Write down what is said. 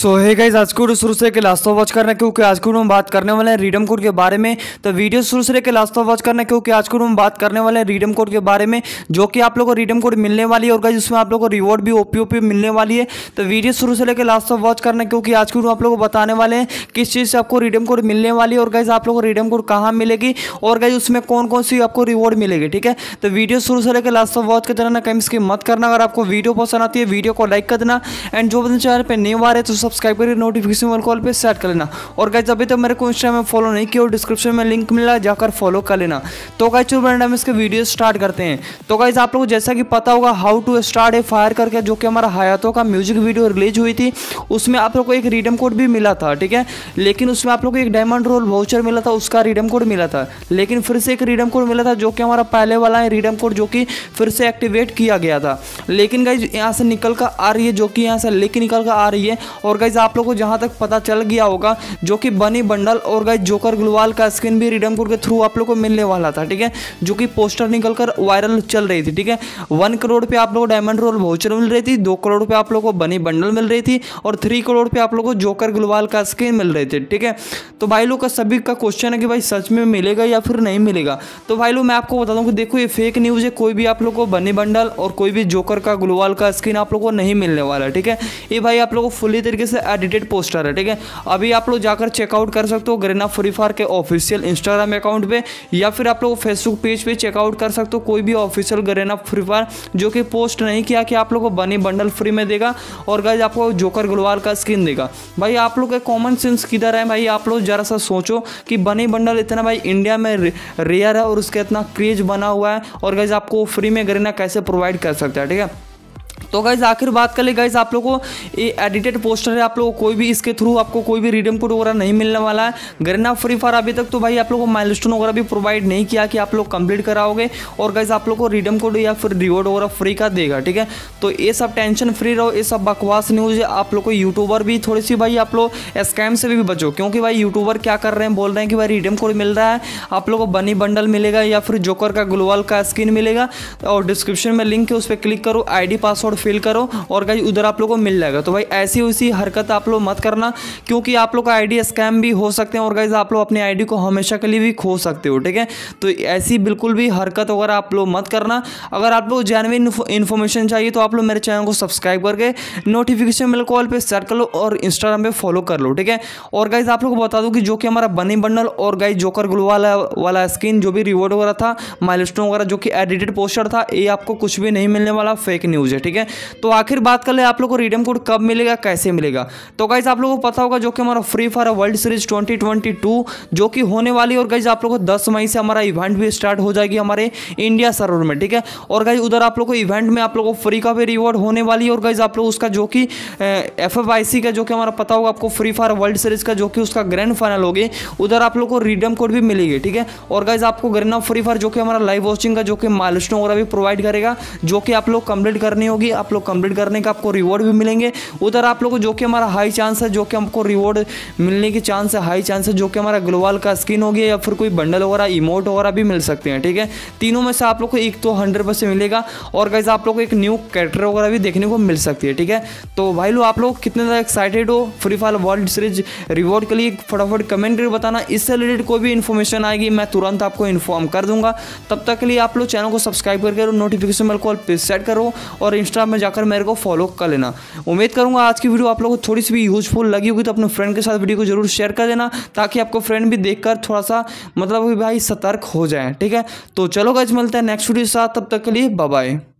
सो hey guys, आज को शुरू से लेकर लास्ट तक वॉच करना क्योंकि आज को हम बात करने वाले हैं रीडम कोड के बारे में। तो वीडियो शुरू से लेकर लास्ट तक वॉच करना क्योंकि आज को हम बात करने वाले हैं रीडम कोड के बारे में, जो कि आप लोगों को रीडम कोड मिलने वाली है और गाइस उसमें आप लोगों को रिवॉर्ड भी ओपी मिलने वाली है। तो वीडियो शुरू से लेकर लास्ट तक वॉच करना क्योंकि आज को आप लोगों को बताने वाले हैं किस चीज़ से आपको रीडम कोड मिलने वाली है और गाइस आप लोगों को रीडम कोड कहाँ मिलेगी और गाइस उसमें कौन कौन सी आपको रिवॉर्ड मिलेगी। ठीक है, तो वीडियो शुरू से लेकर लास्ट तक वॉच कर देना, कहीं स्किप मत करना। अगर आपको वीडियो पसंद आती है वीडियो को लाइक कर देना एंड जो बंदे चैनल पर नहीं आ रहे तो सब्सक्राइब करके नोटिफिकेशन बेल कॉल पे सेट कर लेना। और गाइस अभी तक मेरे को इंस्टाग्राम में फॉलो नहीं किया और डिस्क्रिप्शन में लिंक मिला, जाकर फॉलो कर लेना। तो गाइस चलो रैंडम इसके वीडियो स्टार्ट करते हैं। तो गाइस आप लोगों को जैसा कि पता होगा how to start a fire करके जो कि हमारा हयातों का म्यूजिक वीडियो रिलीज हुई थी, उसमें आप लोग को एक रीडम कोड भी मिला था। ठीक है, लेकिन उसमें आप लोग को एक डायमंड रोल वाउचर मिला था, उसका रीडम कोड मिला था। लेकिन फिर से एक रीडम कोड मिला था जो कि हमारा पहले वाला है रीडम कोड, जो कि फिर से एक्टिवेट किया गया था। लेकिन गाइस यहाँ से निकल कर आ रही है, जो कि यहाँ से लेके निकल कर आ रही है। और गाइज आप लोगों को जहां तक पता चल गया होगा जो कि बनी बंडल और गाइज जोकर ग्लोवाल का स्किन भी रीडम कोड के थ्रू आप लोगों को मिलने वाला था। ठीक है, जो कि पोस्टर निकल कर वायरल चल रही थी। ठीक है, 1 करोड़ पे आप लोगों को डायमंड रोल वाउचर मिल रही थी, 2 करोड़ पे आप लोगों को बनी बंडल मिल रही थी और 3 करोड़ पे आप लोगों को जोकर ग्लोवाल का स्किन मिल रही थी। ठीक है, तो भाई लोग का सभी का क्वेश्चन है कि भाई सच में मिलेगा या फिर नहीं मिलेगा। तो भाई लोग मैं आपको बता दूँ कि देखो ये फेक न्यूज़ है, कोई भी आप लोग को बनी बंडल और कोई भी जोकर का ग्लोवाल का स्किन आप लोग को नहीं मिलने वाला। ठीक है, ये भाई आप लोगों को फुली तरीके से एडिटेड पोस्टर है। ठीक है, अभी आप लोग जाकर चेकआउट कर सकते हो गरेना फ्री फायर के ऑफिशियल इंस्टाग्राम अकाउंट पे, या फिर आप लोग फेसबुक पेज पे चेकआउट कर सकते हो कोई भी ऑफिशियल गरेना फ्री फायर जो कि पोस्ट नहीं किया कि आप लोग को बनी बंडल फ्री में देगा और गाइस आपको जोकर ग्लोवाल का स्किन देगा। भाई आप लोग का कॉमन सेंस किधर है भाई? आप लोग जरा सा सोचो कि बनी बंडल इतना भाई इंडिया में रेयर है और उसका इतना क्रेज बना हुआ है और गाइस आपको फ्री में गरेना कैसे प्रोवाइड कर सकता है। ठीक है, तो गाइज आखिर बात कर ले गाइज आप लोगों को ये एडिटेड पोस्टर है, आप लोगों को कोई भी इसके थ्रू आपको कोई भी रीडम कोड वगैरह नहीं मिलने वाला है। गरेना फ्री फायर अभी तक तो भाई आप लोगों को माइलस्टोन वगैरह भी प्रोवाइड नहीं किया कि आप लोग कंप्लीट कराओगे और गाइज आप लोग को रीडम कोड या फिर रिवॉर्ड वगैरह फ्री का देगा। ठीक है, तो ये सब टेंशन फ्री रहो, ये सब बकवास न्यूज़ है। आप लोग को यूट्यूबर भी थोड़ी सी भाई आप लोग स्कैम से भी बचो, क्योंकि भाई यूट्यूबर क्या कर रहे हैं, बोल रहे हैं कि भाई रीडम कोड मिल रहा है, आप लोग को बनी बंडल मिलेगा या फिर जोकर का ग्लोवाल का स्किन मिलेगा और डिस्क्रिप्शन में लिंक है उस पर क्लिक करो, आईडी पासवर्ड फिल करो और गाइस उधर आप लोगों को मिल जाएगा। तो भाई ऐसी वैसी हरकत आप लोग मत करना, क्योंकि आप लोग का आईडी स्कैम भी हो सकते हैं और गाइस आप लोग अपने आईडी को हमेशा के लिए भी खो सकते हो। ठीक है, तो ऐसी बिल्कुल भी हरकत वगैरह आप लोग मत करना। अगर आप लोग जेन्युइन इन्फॉर्मेशन चाहिए तो आप लोग मेरे चैनल को सब्सक्राइब करके नोटिफिकेशन बेल कॉल पर सेट कर लो और इंस्टाग्राम पर फॉलो कर लो। ठीक है, और गाइस आप लोग को बता दूं कि जो कि हमारा बनी बंडल और गाइस जोकर ग्लोवाल वाला स्किन जो भी रिवॉर्ड वगैरह था, माइलस्टोन वगैरह जो कि एडिटेड पोस्टर था, ये आपको कुछ भी नहीं मिलने वाला, फेक न्यूज़ है। ठीक है, तो आखिर बात कर ले आप लोग को रीडम कोड कब मिलेगा, कैसे मिलेगा। तो गाइज आप लोगों को पता होगा जो कि हमारा फ्री फायर वर्ल्ड सीरीज 2022 जो कि होने वाली है और गाइज आप लोगों को 10 मई से हमारा इवेंट भी स्टार्ट हो जाएगी हमारे इंडिया सर्वर में। ठीक है, और गाइज उधर आप लोग को इवेंट में आप लोग को फ्री का भी रिवॉर्ड होने वाली है और गाइज आप लोग उसका जो कि FFIC का जो कि हमारा पता होगा आपको फ्री फायर वर्ल्ड सीरीज का जो कि उसका ग्रैंड फाइनल होगी, उधर आप लोग को रीडम कोड भी मिलेगी। ठीक है, और गाइज आपको गरेना फ्री फायर जो कि हमारा लाइव वॉचिंग का जो कि माइलस्टोन वगैरह भी प्रोवाइड करेगा, जो कि आप लोग कंप्लीट करनी होगी, आप लोग कंप्लीट करने का आपको रिवॉर्ड भी मिलेंगे। उधर आप लोगों को जो कि हमारा हाई चांस है, जो कि हमको रिवॉर्ड मिलने की चांस है, हाई चांस है, जो कि हमारा ग्लोवाल का स्किन होगी या फिर कोई बंडल वगैरह इमोट वगैरह भी मिल सकते हैं। ठीक है, तीनों में से आप लोग को एक तो 100% मिलेगा और गाइज आप लोग को एक न्यू कैरेक्टर वगैरह भी देखने को मिल सकती है। ठीक है, तो भाई लोग आप लोग कितने ज़्यादा एक्साइटेड हो free fire world series reward के लिए, फटाफट कमेंट करके बताना। इससे रिलेटेड कोई भी इन्फॉर्मेशन आएगी मैं तुरंत आपको इन्फॉर्म कर दूंगा। तब तक के लिए आप लोग चैनल को सब्सक्राइब करके नोटिफिकेशन बेल को सेट करो और इंस्टा में जाकर मेरे को फॉलो कर लेना। उम्मीद करूंगा आज की वीडियो आप लोगों को थोड़ी सी भी यूजफुल लगी होगी, तो अपने फ्रेंड के साथ वीडियो को जरूर शेयर कर देना ताकि आपको फ्रेंड भी देखकर थोड़ा सा मतलब भाई सतर्क हो जाए। ठीक है, तो चलो गाइस मिलते हैं नेक्स्ट वीडियो के साथ, तब तक के लिए बाय बाय।